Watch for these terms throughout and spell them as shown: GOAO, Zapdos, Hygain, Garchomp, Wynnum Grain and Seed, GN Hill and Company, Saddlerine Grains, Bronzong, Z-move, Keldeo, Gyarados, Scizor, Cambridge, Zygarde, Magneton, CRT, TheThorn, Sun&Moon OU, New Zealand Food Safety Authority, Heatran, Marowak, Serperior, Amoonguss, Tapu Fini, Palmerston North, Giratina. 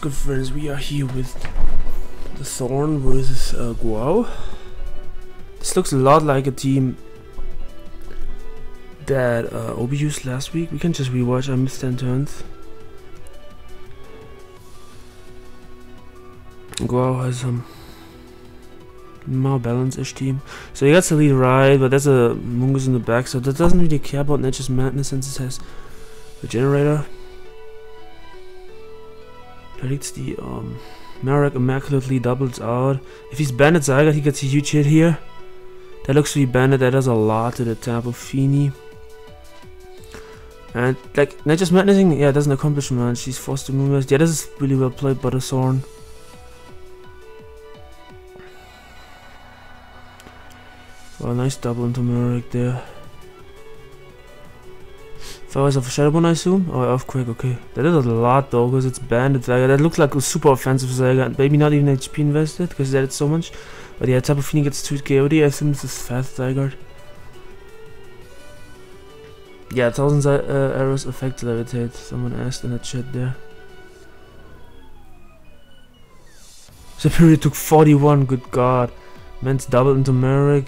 good, friends? We are here with TheThorn with GOAO. This looks a lot like a team that Obi used last week. We can just rewatch. I missed 10 turns. GOAO has some more balanced-ish team. So he gets the lead right, but there's a Amoonguss in the back, so that doesn't really care about Nature's Madness since it has a generator. Predicts the Marek immaculately doubles out. If he's banned at Zygarde, he gets a huge hit here. That looks to be banned. That does a lot to the Tapu Fini. And like not just madnessing, yeah, doesn't accomplish much. She's forced to move. Yeah, this is really well played by TheThorn. Well, nice double into Marek there. Flowers of a Shadow Bone, I assume? Oh, Earthquake, okay. That did a lot though, because it's banned at Zygarde. That looks like a super offensive Zygarde. Maybe not even HP invested, because that did so much. But yeah, Tapu Fini gets 2 KOD. I assume this is fast Zygarde. Yeah, 1000 arrows affect Levitate. Someone asked in the chat there. Serperior took 41, good god. Man's double into Marek.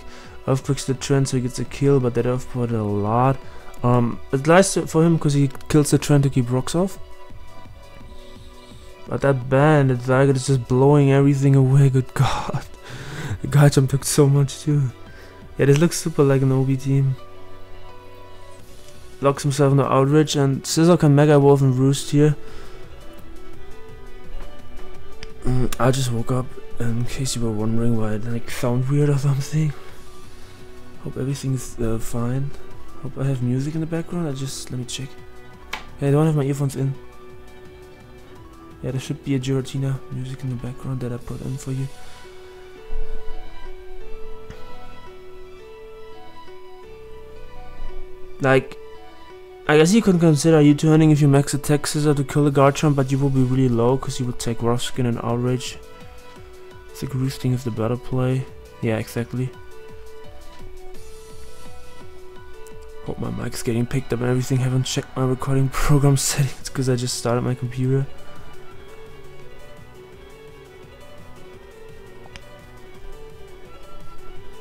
Earthquake's the trend, so he gets a kill, but that Earthquake did a lot. It's nice for him because he kills the trend to keep rocks off. But that band at Zygarde is just blowing everything away, good god. The Garchomp took so much too. Yeah, this looks super like an OB team. Locks himself into Outreach, and Scizor can Mega Wolf and Roost here. I just woke up in case you were wondering why it like sound weird or something. Hope everything's fine. Hope I have music in the background. I just let me check. Hey, I don't have my earphones in. Yeah, there should be a Giratina music in the background that I put in for you. Like, I guess you can consider you turning if you max attack Scizor to kill the Garchomp, but you will be really low because you would take Rough Skin and Outrage. It's like Roosting is the better play. Yeah, exactly. Hope my mic's getting picked up and everything. Haven't checked my recording program settings because I just started my computer.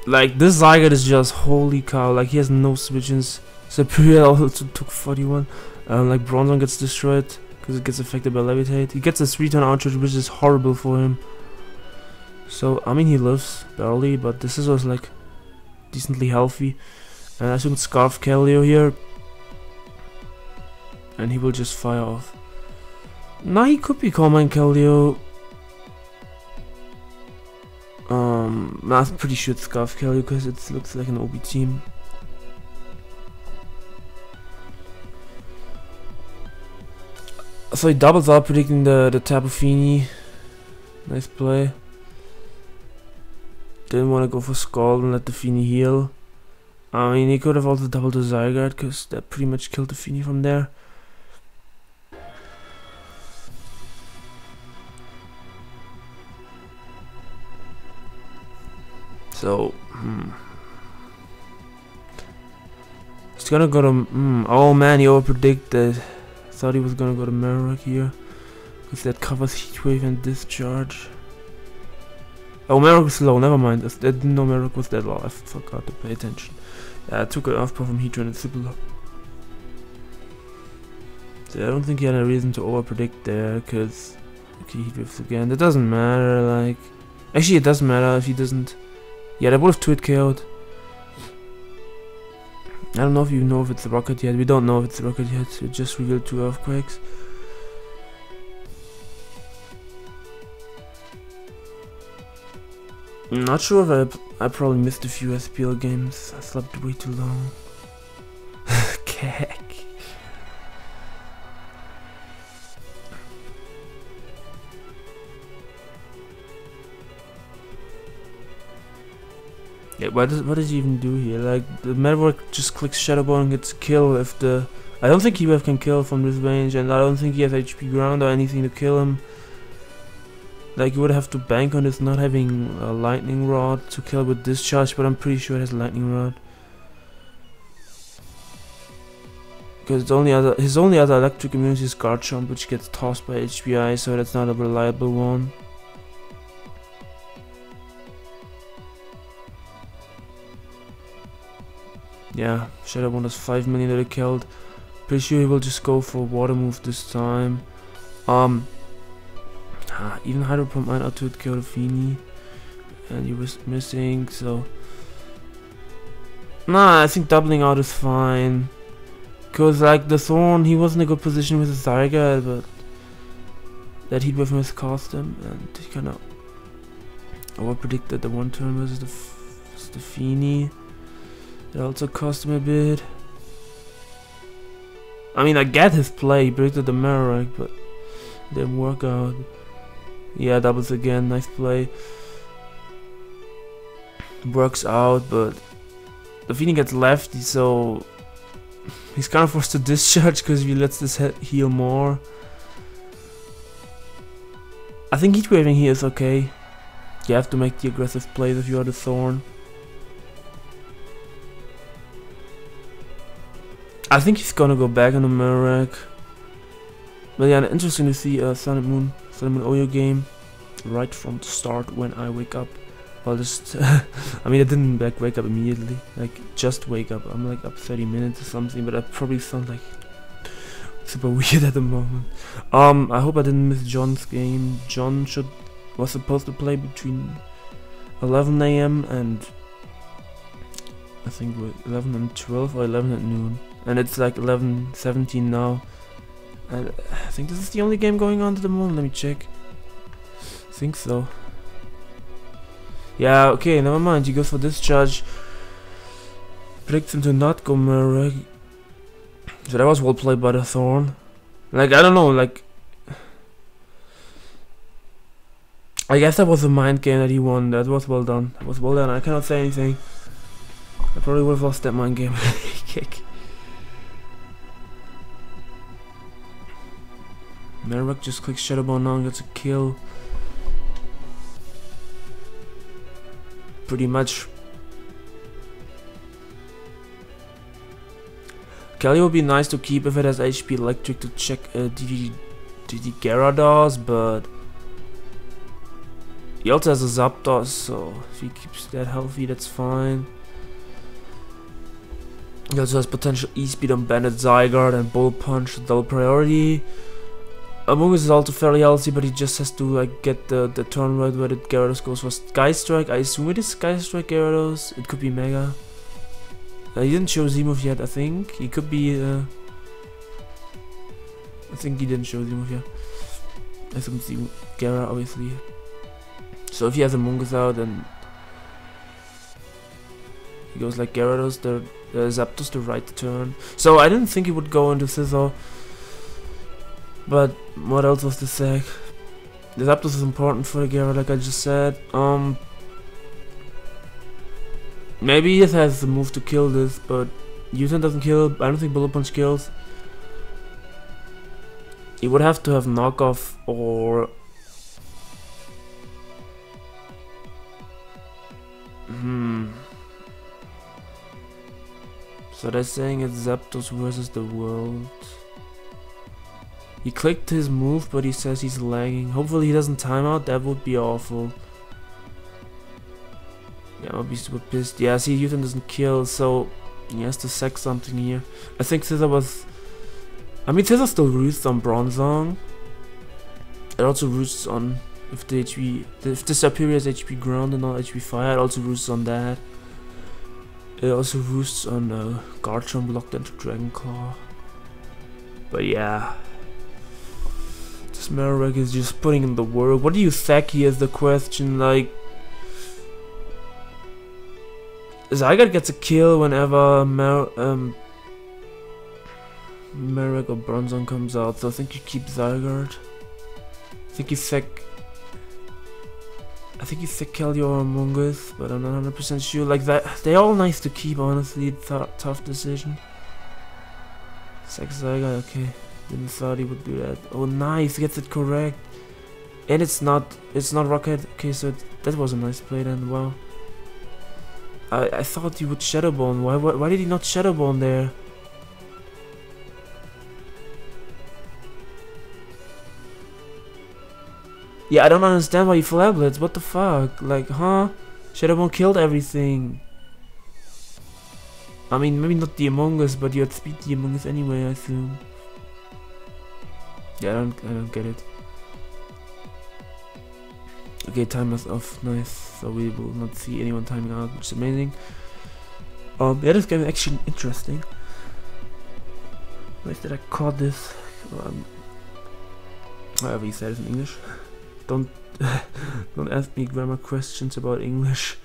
Like, this Zygarde is just holy cow. Like, he has no switch-ins. Serperior also took 41. Like, Bronzong gets destroyed because it gets affected by Levitate. He gets a 3-turn Outrage, which is horrible for him. So, I mean, he lives barely, but this is also like decently healthy. And I assume Scarf Keldeo here. And he will just fire off. Now he could be Calm Mind Keldeo. I'm pretty sure it's Scarf Keldeo because it looks like an OB team. So he doubles up, predicting the Tapu Fini. Nice play. Didn't want to go for Scald and let the Fini heal. I mean, he could have also doubled the Zygarde because that pretty much killed the Fini from there. So, It's gonna go to. Oh man, he overpredicted. Thought he was gonna go to Marek here because that covers Heatwave and Discharge. Oh, Marek is low, never mind. I didn't know Marek was that low. I forgot to pay attention. Yeah, I took an Earth Power from Heatran and Cipollo. So I don't think he had a reason to overpredict there, because... Okay, Heatwaves again. It doesn't matter, like... Actually, it doesn't matter if he doesn't... Yeah, they would have 2-hit KO'd. I don't know if you know if it's a Rocket yet. We don't know if it's a Rocket yet. We just revealed 2 Earthquakes. Not sure if I probably missed a few SPL games. I slept way too long. Kek. Yeah, what does he even do here? Like, the Marek just clicks Shadow Ball and gets killed if the... I don't think Heatwave can kill from this range, and I don't think he has HP ground or anything to kill him. Like, you would have to bank on this not having a Lightning Rod to kill with Discharge, but I'm pretty sure it has Lightning Rod. Because his only other electric immunity is Garchomp, which gets tossed by HBI, so that's not a reliable one. Yeah, Shadow Bond has 5 million that he killed. Pretty sure he will just go for a water move this time. Even Hydro Pump might out to it Tapu Fini. And he was missing, so. Nah, I think doubling out is fine. Because, like, the Thorn, he was in a good position with his Zygarde, but that heat wave must cost him, and he kind of over-predicted the one turn versus the Fini. That also cost him a bit. I mean, I get his play, he predicted the Marowak, but it didn't work out. Yeah, doubles again, nice play. Works out, but the Fini gets lefty, so he's kind of forced to discharge because if he lets this heal more. I think heat waving here is okay. You have to make the aggressive plays if you are the Thorn. I think he's gonna go back on the Marowak. But yeah, interesting to see Sun and Moon OU game right from the start when I wake up. Well, just I mean, I didn't like wake up immediately. Like just wake up. I'm like up 30 minutes or something. But I probably sound like super weird at the moment. I hope I didn't miss John's game. John was supposed to play between 11 a.m. and I think 11 and 12 or 11 at noon. And it's like 11:17 now, and I think this is the only game going on at the moment. Let me check. I think so. Yeah, okay, never mind. He goes for discharge. Predicts him to not go Marowak. So that was well played by the Thorn. Like, I don't know, like, I guess that was a mind game that he won. That was well done. That was well done. I cannot say anything. I probably would have lost that mind game. Kick. Marowak just clicks Shadow Ball now and gets a kill. Pretty much. Keldeo would be nice to keep if it has HP electric to check DD Gyarados, but he also has a Zapdos, so if he keeps that healthy, that's fine. He also has potential E-Speed on Bandit Zygarde and Bull Punch, double priority. Amoonguss is also fairly healthy, but he just has to like get the turn right where the Gyarados goes for Sky Strike. I assume it is Sky Strike Gyarados. It could be Mega. He didn't show Z-move yet, I think. He could be... I think he didn't show Z-move yet. I assume Z-move Gyara, obviously. So if he has Amoonguss out, then he goes like Gyarados, the Zapdos, the right turn. So I didn't think he would go into Scizor. But what else was the sack? The Zapdos is important for the Gyarados, like I just said. Maybe it has the move to kill this, but Usain doesn't kill. I don't think Bullet Punch kills. It would have to have knockoff or So they're saying it's Zapdos versus the world. He clicked his move, but he says he's lagging. Hopefully he doesn't time out, that would be awful. Yeah, I'll be super pissed. Yeah, see, Heatran doesn't kill, so he has to sack something here. I think Scizor was... I mean, Scizor still roosts on Bronzong. It also roosts on... If the Serperior is HP ground and not HP fire, it also roosts on that. It also roosts on Garchomp locked into Dragon Claw. But yeah... This Marowak is just putting in the work. What do you sack here is the question, like... Zygarde gets a kill whenever Marowak or Bronzong comes out, so I think you keep Zygarde. I think you sack Keldeo or Amoonguss, but I'm not 100% sure. Like, that, they're all nice to keep, honestly. It's a tough decision. Sack Zygarde, okay. Didn't thought he would do that. Oh, nice, gets it correct. And it's not Rocket. Okay, so that was a nice play then. Wow. I thought he would Shadow Ball. Why did he not Shadow Ball there? Yeah, I don't understand why you flare blitz. What the fuck? Like, huh? Shadowbone killed everything. I mean, maybe not the Amoonguss, but you had speed the Amoonguss anyway, I assume. Yeah, I don't get it. Okay, timer's off. Nice. So we will not see anyone timing out, which is amazing. Yeah, this game is actually interesting. Nice that I caught this. However you say it in English. Don't ask me grammar questions about English.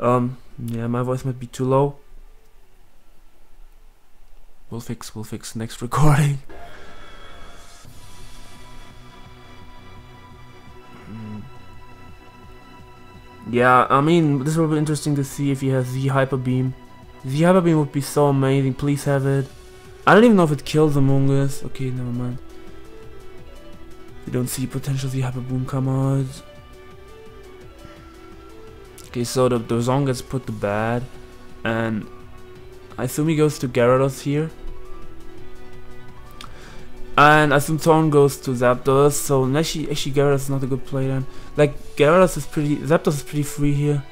Yeah, my voice might be too low. We'll fix next recording. Yeah, I mean, this will be interesting to see if he has the Hyper Beam. The Hyper Beam would be so amazing, please have it. I don't even know if it kills Amoonguss. Okay, never mind. We don't see potential the Hyper Beam come out. Okay, so the Bronzong gets put to bed. And I assume he goes to Gyarados here. And I assume Thorn goes to Zapdos, so actually Gyarados is not a good play then. Like, Zapdos is pretty free here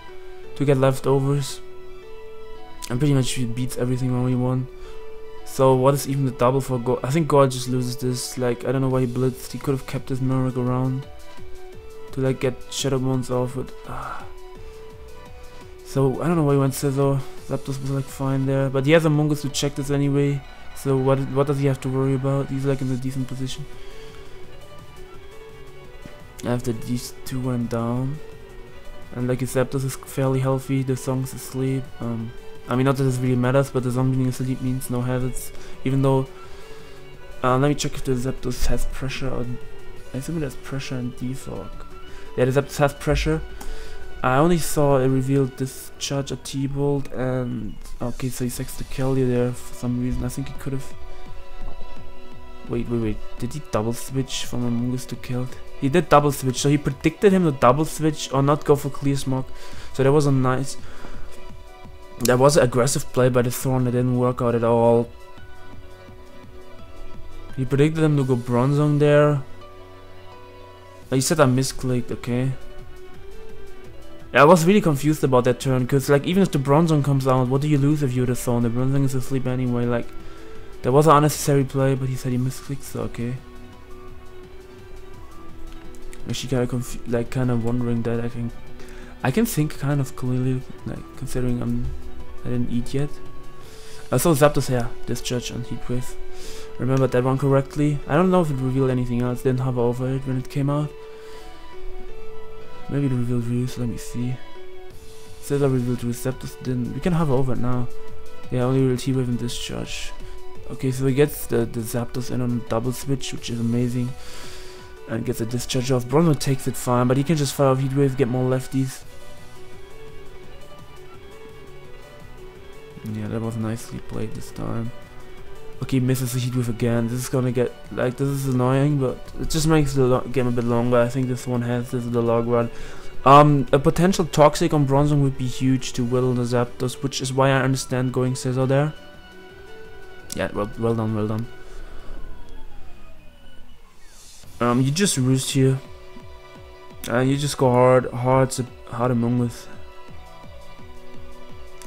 to get leftovers. And pretty much he beats everything when we won. So what is even the double for GOAO? I think GOAO just loses this, like, I don't know why he blitzed. He could have kept his Mirror around to, like, get Shadow Bones off it. So, I don't know why he went Scizor. Zapdos was, like, fine there. But he has Amoonguss to check this anyway. So what does he have to worry about? He's like in a decent position. After these two went down, and like Zapdos is fairly healthy, the Song's asleep. I mean, not that this really matters, but the Song being asleep means no hazards. Even though, let me check if the Zapdos has pressure. I assume it has pressure and defog. Yeah, the Zapdos has pressure. I only saw it revealed discharge a T-Bolt and... Okay, so he sacks the Keldeo there for some reason. I think he could've... Wait, did he double switch from Amoonguss to Keld? He did double switch, so he predicted him to double switch or not go for Clear Smog. So that was a nice... That was an aggressive play by the Thorn that didn't work out at all. He predicted him to go Bronzong there. He said I misclicked, okay. I was really confused about that turn, because like even if the Bronzong comes out, what do you lose if you're the Thorn? The Bronzong is asleep anyway, like that was an unnecessary play, but he said he misclicked, so okay. Actually kinda wondering that I can think kind of clearly, like considering I didn't eat yet. I saw Zapdos here, discharge and Heat Wave. Remembered that one correctly. I don't know if it revealed anything else, didn't hover over it when it came out. Maybe it revealed views, let me see. Scizor revealed Receptors didn't. We can hover over it now. Yeah, only real T-Wave and discharge. Okay, so he gets the Zapdos in on double switch, which is amazing. And gets a discharge off. Bronzong takes it fine, but he can just fire off Heat Wave, get more lefties. Yeah, that was nicely played this time. Okay, misses the Heat Wave again. This is gonna get, like, this is annoying, but it just makes the game a bit longer. I think this one has this is the log run. A potential Toxic on Bronzong would be huge to whittle the Zapdos, which is why I understand going Scizor there. Yeah, well done. You just roost here. You just go hard Amoonguss.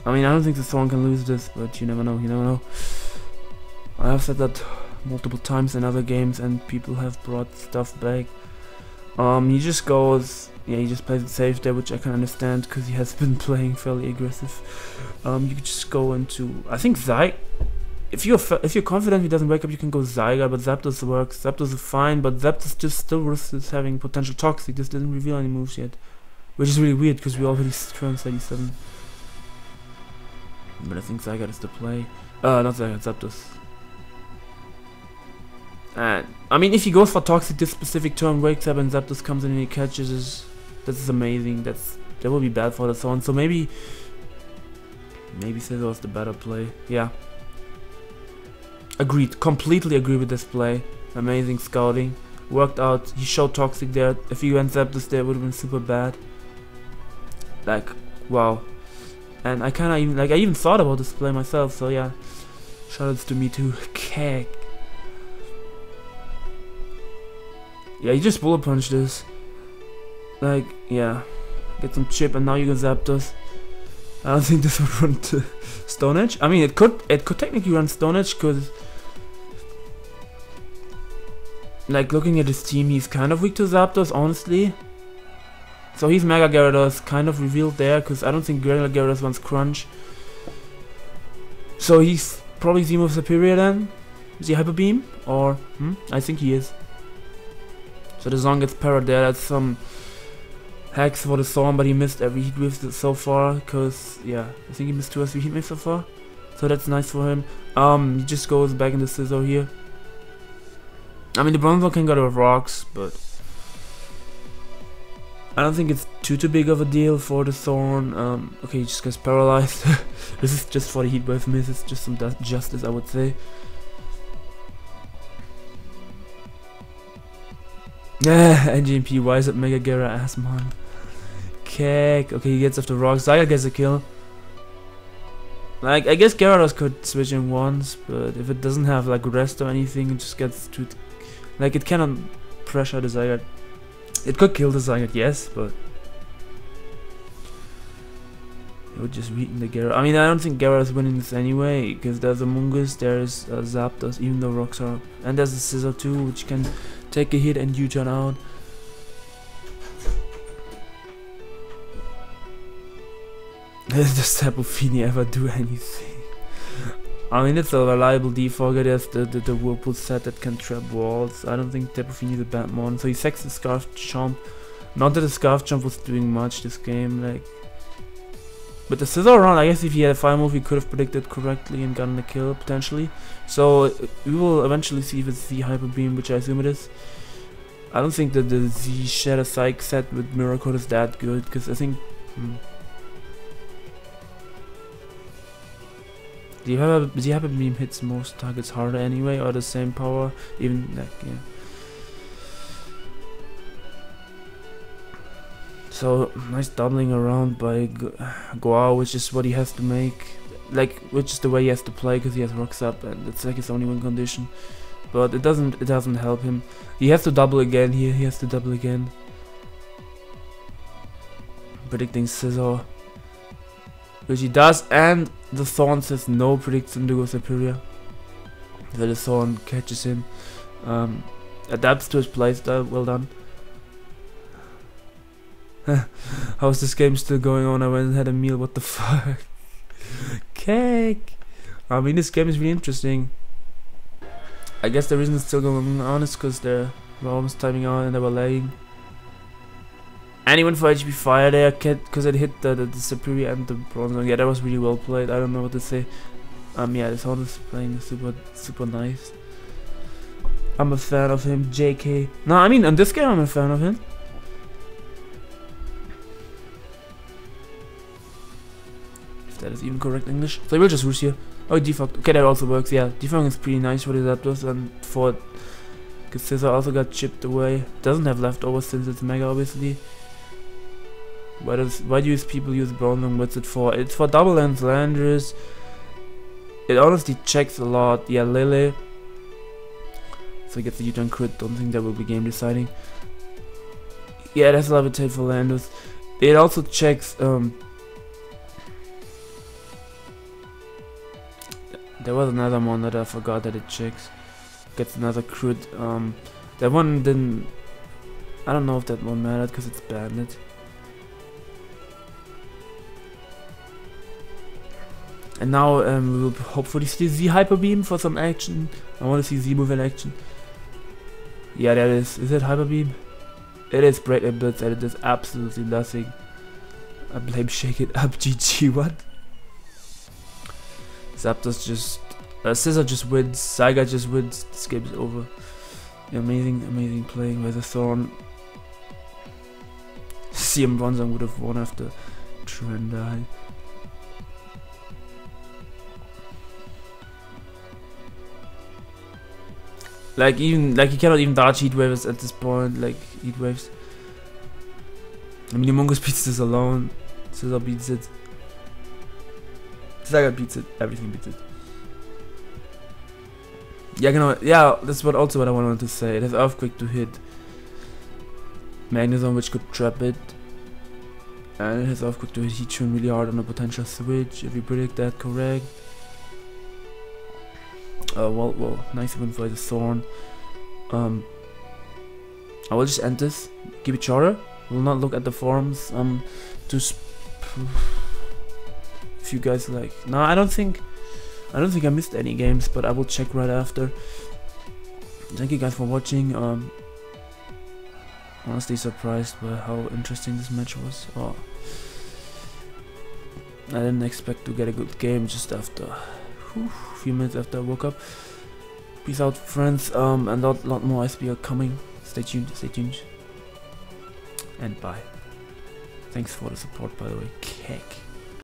I mean, I don't think the Thorn can lose this, but you never know. I have said that multiple times in other games and people have brought stuff back. He just goes, yeah, he just plays it safe there, which I can understand because he has been playing fairly aggressive. You could just go into, I think Zygarde, if you're confident he doesn't wake up, you can go Zygarde, but Zapdos works. Zapdos is fine, but Zapdos just still risks having potential Toxic. This didn't reveal any moves yet, which is really weird because we already turned 37. But I think Zygarde is the play. Not Zygarde, Zapdos. And, I mean, if he goes for Toxic this specific turn, wakes up and Zapdos comes in and he catches us. This is amazing. That will be bad for the Thorn. So maybe Scizor was the better play. Yeah. Agreed. Completely agree with this play. Amazing scouting. Worked out. He showed Toxic there. If he went Zapdos there, it would have been super bad. Like, wow. And I kinda even, like, I even thought about this play myself. So yeah. Shoutouts to me too. Keg. Yeah, you just bullet punch this. Like, yeah. Get some chip and now you can Zapdos. I don't think this would run to Stone Edge. I mean, it could technically run Stone Edge, because like looking at his team, he's kind of weak to Zapdos, honestly. So he's Mega Gyarados, kind of revealed there, because I don't think Gyarados wants Crunch. So he's probably Z-Move Superior then. Is he Hyper Beam? Or, I think he is. So the Zong gets parried there. That's some hacks for the Thorn, but he missed every Heat Wave so far, because, yeah, I think he missed 2 or 3 Heat Waves so far. So that's nice for him. He just goes back in the Scizor here. I mean, the Bronzong can go to Rocks, but I don't think it's too big of a deal for the Thorn. Okay, he just gets paralyzed. This is just for the Heatwave miss. It's just some justice, I would say. Yeah, NGMP. Why is it Mega Gyara ass man? Kek. Okay, he gets off the Rocks. Zygarde gets a kill. Like, I guess Gyarados could switch in once, but if it doesn't have like rest or anything, it just gets too. Like, it cannot pressure the Zygarde. It could kill the Zygarde, yes, but it would just weaken the Gyarados. I mean, I don't think Gyarados is winning this anyway, because there's Amoonguss, there's Zapdos, even though Rocks are, and there's a Scizor too, which can take a hit and U-turn out. Does Tapu Fini ever do anything? I mean, it's a reliable defogger. There's the Whirlpool set that can trap walls. I don't think Tapu Fini is a bad mon. So he sacks the Scarf Chomp. Not that the Scarf Chomp was doing much this game, like. But the Scizor round, I guess if he had a fire move, he could have predicted correctly and gotten a kill potentially. So we will eventually see if it's the Hyper Beam, which I assume it is. I don't think that the Z Shatter Psych set with Mirror Code is that good, because I think. The Hyper Beam hits most targets harder anyway, or the same power, even like, yeah. So nice doubling around by GOAO, which is what he has to make, like, which is the way he has to play, because he has Rocks up and it's like his only win condition. But it doesn't help him. He has to double again here. He has to double again. Predicting Scizor, which he does, and the Thorn says no, predicts him to go Superior. So the Thorn catches him, adapts to his playstyle. Well done. How is this game still going on? I went and had a meal, what the fuck? Cake. I mean, this game is really interesting. I guess the reason it's still going on is because they were almost timing out and they were lagging. Anyone for HP Fire there, because it hit the Superior and the Bronzong. Yeah, that was really well played. I don't know what to say. Yeah, this one is playing super nice. I'm a fan of him, JK. No, I mean, on this game, I'm a fan of him. If that is even correct English. So I will just rush here. Oh, Defog. Okay, that also works. Yeah, Defog is pretty nice for the Zapdos and for. Because Scizor also got chipped away. Doesn't have leftovers since it's Mega, obviously. Why do people use Bronzong? What's it for? It's for double and slanders. It honestly checks a lot. Yeah, Lele. So it gets the U-turn crit. Don't think that will be game deciding. Yeah, that's Levitate for Landers. It also checks. There was another one that I forgot that it checks. Gets another crit. That one didn't. I don't know if that one mattered because it's banded. And now we will hopefully see Z Hyper Beam for some action. I want to see Z move in action. Yeah, that is. Is it Hyper Beam? It is Break and Blitz, and it does absolutely nothing. I blame Shake It Up, GG. What? Zapdos just. Scizor just wins. Zygarde just wins. This game is over. Amazing, amazing playing by the Thorn. CM Bronzong would have won after Trendai. Like, even like, he cannot even dodge Heat Waves at this point. Like, Heat Waves. I mean, Amoonguss beats this alone. Scizor beats it. Zygarde beats it. Everything beats it. Yeah, you know, yeah, that's what I wanted to say. It has Earthquake to hit. Magneton, which could trap it. And it has off could do it Heatran really hard on a potential switch, if you predict that correct. Well, nice even for the Thorn. I will just end this. Give it Chara. Will not look at the forms. If you guys like. No, I don't think I missed any games, but I will check right after. Thank you guys for watching. Honestly surprised by how interesting this match was. Oh, I didn't expect to get a good game just after a few minutes after I woke up. Peace out, friends. And a lot more SB are coming. Stay tuned. And bye. Thanks for the support, by the way. Cake.